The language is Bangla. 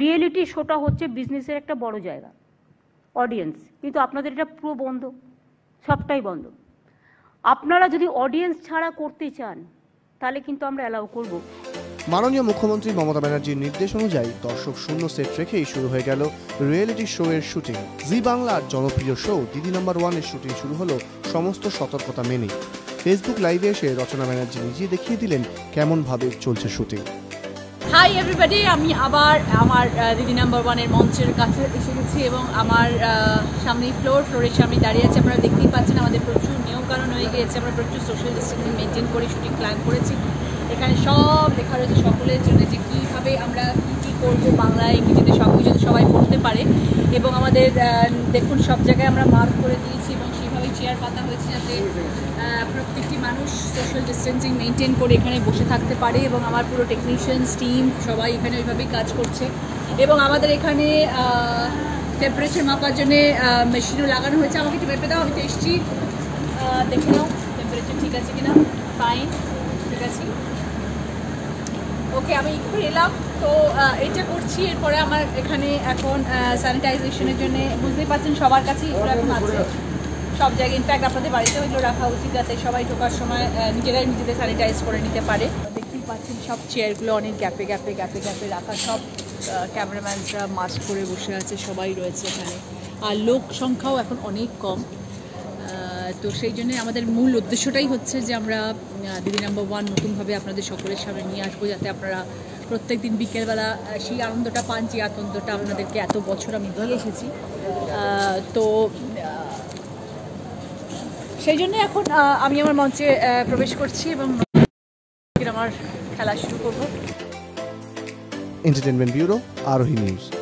रियलिटी शोटा होच्छे बिजनेसेर एक बड़ो जायगा अडियंस किन्तु आपनादेर एटा पुरो बंध सबटाई बंध। आपनारा यदि अडियंस छाड़ा करते चान ताहले किन्तु आमरा अलाउ करब। माननीय मुख्यमंत्री ममता बनर्जी निर्देश अनुयायी दर्शक शून्य सेट रेखे शुरू हो गल रियलिटी शो एर शूटिंग। जी बांगलार जनप्रिय शो दिदी नम्बर 1 एर शूटिंग शुरू हलो समस्त सतर्कता मेने। फेसबुक लाइव एसे रचना बनर्जी निजे देखिए दिलेन केमन भावे चलछे शूटिंग। हाई एवरीबडी, आमी आबार आमार दिदी नम्बर 1 एर मंचेर काছে এসে গেছি এবং আমার সামনে ফ্লোরের সামনে দাঁড়িয়ে আছে। আপনারা দেখতেই পাচ্ছেন আমাদের প্রচুর নিয়ম কারণ হয়ে গিয়েছে। আমরা প্রচুর সোশ্যাল ডিস্টেন্সিং মেইনটেইন করে শুটিং প্ল্যান করেছি। এখানে সব লেখা রয়েছে সকলের জন্য যে কীভাবে আমরা কী কী করবো বাংলায় ইংরেজিতে সব কিছু সবাই পড়তে পারে এবং আমাদের দেখুন সব জায়গায় আমরা মার্ক করে দিয়েছি এবং সেভাবে চেয়ার পাতা হয়েছে যাতে প্রত্যেকটি মানুষ সোশ্যাল ডিস্টেন্সিং মেনটেন করে এখানে বসে থাকতে পারে এবং আমার পুরো টেকনিশিয়ানস টিম সবাই এখানে ওইভাবেই কাজ করছে এবং আমাদের এখানে টেম্পারেচার মাপার জন্যে মেশিনও লাগানো হয়েছে। আমাকে একটু মেপে দাও, আমি তো এসছি, দেখে নাও টেম্পারেচার ঠিক আছে কিনা। ফাইন, ঠিক আছে, ওকে। আমি একটু এলাম তো এটা করছি। এরপরে আমার এখানে এখন স্যানিটাইজেশনের জন্য বুঝতেই পারছেন সবার কাছে এগুলো এখন আছে সব জায়গায়। ইনফ্যাক্ট আপনাদের বাড়িতে ওইগুলো রাখা উচিত যাতে সবাই ঢোকার সময় নিজেরাই নিজেদের স্যানিটাইজ করে নিতে পারে। দেখতেই পাচ্ছেন সব চেয়ারগুলো অনেক গ্যাপে গ্যাপে গ্যাপে গ্যাপে রাখা। সব ক্যামেরাম্যানরা মাস্ক পরে বসে আছে, সবাই রয়েছে এখানে। আর লোক সংখ্যাও এখন অনেক কম, তো সেই জন্যে আমাদের মূল উদ্দেশ্যটাই হচ্ছে যে আমরা দিদি নাম্বার 1 নতুনভাবে আপনাদের সকলের সামনে নিয়ে আসবো যাতে আপনারা প্রত্যেক দিন বিকেলবেলা সেই আনন্দটা পান যে আনন্দটা আপনাদেরকে এত বছর আমি দিয়ে এসেছি। তো সেই জন্যে এখন আমি আমার মঞ্চে প্রবেশ করছি এবং আমার খেলা শুরু করব। Entertainment bureau, Arohi news.